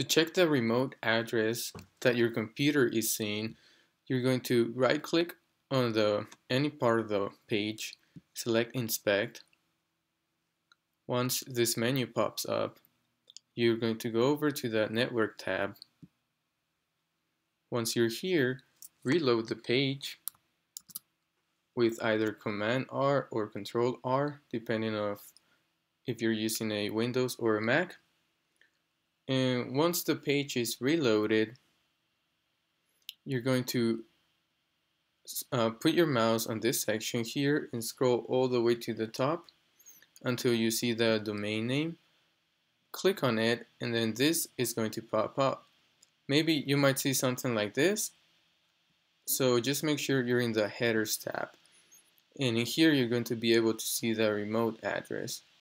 To check the remote address that your computer is seeing, you're going to right-click on any part of the page, select Inspect. Once this menu pops up, you're going to go over to the Network tab. Once you're here, reload the page with either Command R or Control R, depending on if you're using a Windows or a Mac. And once the page is reloaded, you're going to put your mouse on this section here and scroll all the way to the top until you see the domain name. Click on it, and then this is going to pop up. Maybe you might see something like this, so just make sure you're in the Headers tab, and in here you're going to be able to see the remote address.